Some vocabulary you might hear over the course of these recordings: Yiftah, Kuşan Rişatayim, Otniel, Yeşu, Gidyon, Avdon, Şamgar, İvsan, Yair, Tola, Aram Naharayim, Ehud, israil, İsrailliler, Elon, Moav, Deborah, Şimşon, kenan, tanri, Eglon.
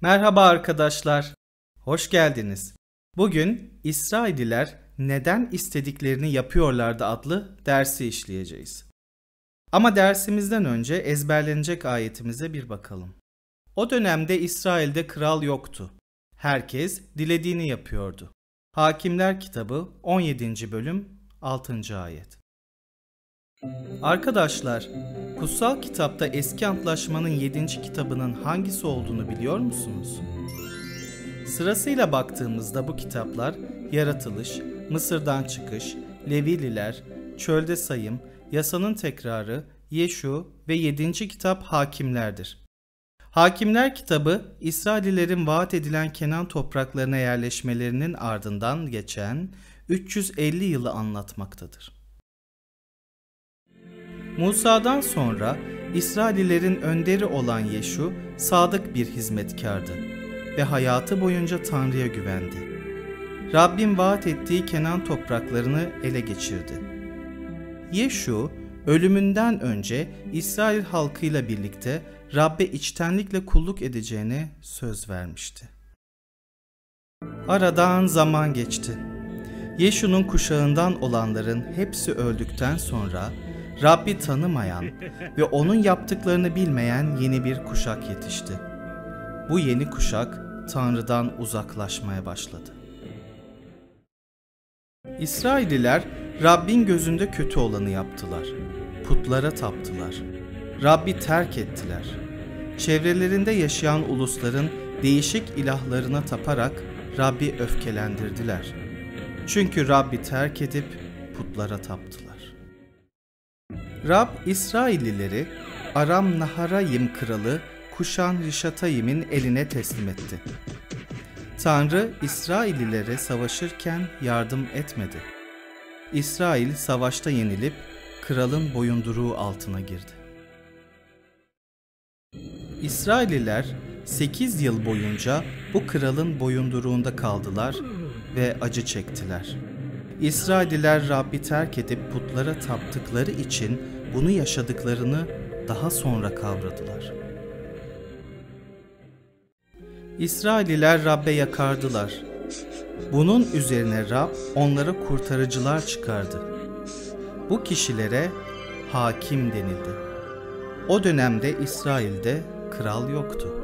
Merhaba arkadaşlar, hoş geldiniz. Bugün İsrailliler neden istediklerini yapıyorlardı adlı dersi işleyeceğiz. Ama dersimizden önce ezberlenecek ayetimize bir bakalım. O dönemde İsrail'de kral yoktu. Herkes dilediğini yapıyordu. Hakimler kitabı 17. bölüm 6. ayet. Arkadaşlar, kutsal kitapta eski antlaşmanın 7. kitabının hangisi olduğunu biliyor musunuz? Sırasıyla baktığımızda bu kitaplar Yaratılış, Mısır'dan Çıkış, Levililer, Çölde Sayım, Yasanın Tekrarı, Yeşu ve 7. kitap Hakimler'dir. Hakimler kitabı İsraillilerin vaat edilen Kenan topraklarına yerleşmelerinin ardından geçen 350 yılı anlatmaktadır. Musa'dan sonra İsraillilerin önderi olan Yeşu sadık bir hizmetkardı ve hayatı boyunca Tanrı'ya güvendi. Rabbin vaat ettiği Kenan topraklarını ele geçirdi. Yeşu ölümünden önce İsrail halkıyla birlikte Rabbe içtenlikle kulluk edeceğine söz vermişti. Aradan zaman geçti. Yeşu'nun kuşağından olanların hepsi öldükten sonra Rabbi tanımayan ve onun yaptıklarını bilmeyen yeni bir kuşak yetişti. Bu yeni kuşak Tanrı'dan uzaklaşmaya başladı. İsrailliler Rabbin gözünde kötü olanı yaptılar. Putlara taptılar. Rabbi terk ettiler. Çevrelerinde yaşayan ulusların değişik ilahlarına taparak Rabbi öfkelendirdiler. Çünkü Rabbi terk edip putlara taptılar. Rab İsraillileri Aram Naharayim kralı Kuşan Rişatayim'in eline teslim etti. Tanrı İsraillilere savaşırken yardım etmedi. İsrail savaşta yenilip kralın boyunduruğu altına girdi. İsrailliler 8 yıl boyunca bu kralın boyunduruğunda kaldılar ve acı çektiler. İsrailliler Rabbi terk edip putlara taptıkları için bunu yaşadıklarını daha sonra kavradılar. İsrailliler Rab'be yakardılar. Bunun üzerine Rab onlara kurtarıcılar çıkardı. Bu kişilere hakim denildi. O dönemde İsrail'de kral yoktu.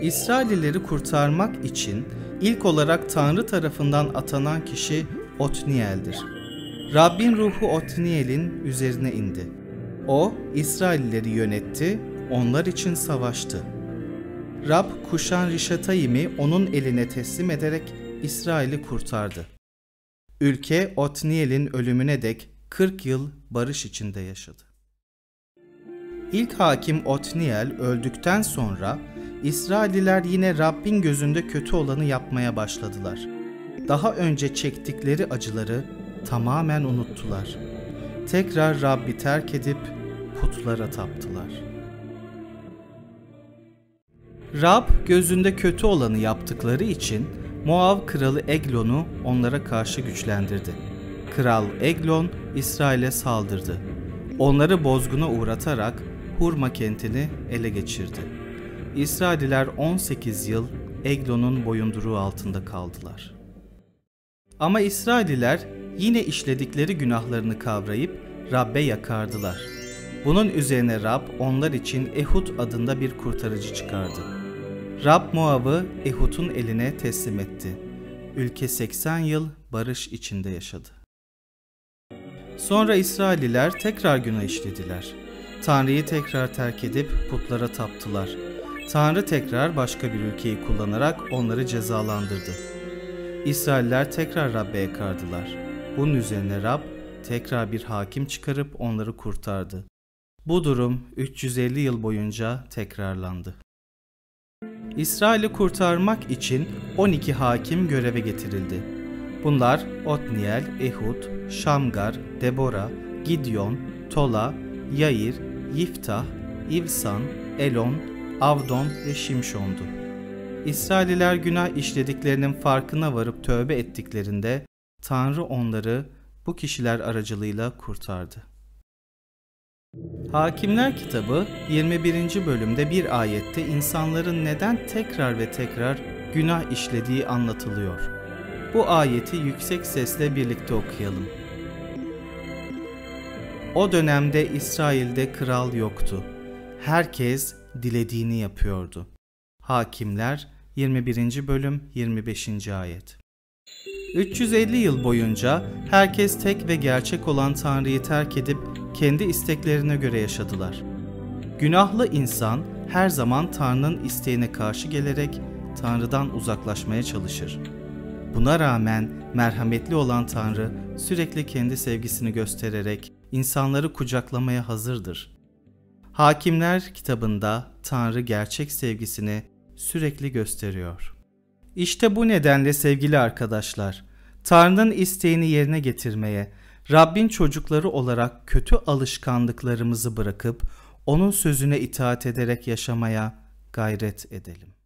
İsraillileri kurtarmak için ilk olarak Tanrı tarafından atanan kişi Otniel'dir. Rabbin ruhu Otniel'in üzerine indi. O İsraillileri yönetti, onlar için savaştı. Rab Kuşan Rişatayim'i onun eline teslim ederek İsrail'i kurtardı. Ülke Otniel'in ölümüne dek 40 yıl barış içinde yaşadı. İlk hakim Otniel öldükten sonra İsrailliler yine Rabbin gözünde kötü olanı yapmaya başladılar. Daha önce çektikleri acıları tamamen unuttular. Tekrar Rabbi terk edip putlara taptılar. Rab gözünde kötü olanı yaptıkları için Moav kralı Eglon'u onlara karşı güçlendirdi. Kral Eglon İsrail'e saldırdı. Onları bozguna uğratarak Hurma kentini ele geçirdi. İsrailliler 18 yıl Eglon'un boyunduruğu altında kaldılar. Ama İsrailliler yine işledikleri günahlarını kavrayıp Rab'be yakardılar. Bunun üzerine Rab onlar için Ehud adında bir kurtarıcı çıkardı. Rab Moab'ı Ehud'un eline teslim etti. Ülke 80 yıl barış içinde yaşadı. Sonra İsrailliler tekrar günah işlediler. Tanrı'yı tekrar terk edip putlara taptılar. Tanrı tekrar başka bir ülkeyi kullanarak onları cezalandırdı. İsrailliler tekrar Rab'be yakardılar. Bunun üzerine Rab tekrar bir hakim çıkarıp onları kurtardı. Bu durum 350 yıl boyunca tekrarlandı. İsrail'i kurtarmak için 12 hakim göreve getirildi. Bunlar Otniel, Ehud, Şamgar, Deborah, Gidyon, Tola, Yair, Yiftah, İvsan, Elon, Avdon ve Şimşon'du. İsrailliler günah işlediklerinin farkına varıp tövbe ettiklerinde Tanrı onları bu kişiler aracılığıyla kurtardı. Hakimler kitabı 21. bölümde bir ayette insanların neden tekrar ve tekrar günah işlediği anlatılıyor. Bu ayeti yüksek sesle birlikte okuyalım. O dönemde İsrail'de kral yoktu. Herkes dilediğini yapıyordu. Hakimler 21. bölüm 25. ayet. 350 yıl boyunca herkes tek ve gerçek olan Tanrı'yı terk edip kendi isteklerine göre yaşadılar. Günahlı insan her zaman Tanrı'nın isteğine karşı gelerek Tanrı'dan uzaklaşmaya çalışır. Buna rağmen merhametli olan Tanrı sürekli kendi sevgisini göstererek insanları kucaklamaya hazırdır. Hakimler kitabında Tanrı gerçek sevgisini sürekli gösteriyor. İşte bu nedenle sevgili arkadaşlar, Tanrı'nın isteğini yerine getirmeye, Rabbin çocukları olarak kötü alışkanlıklarımızı bırakıp O'nun sözüne itaat ederek yaşamaya gayret edelim.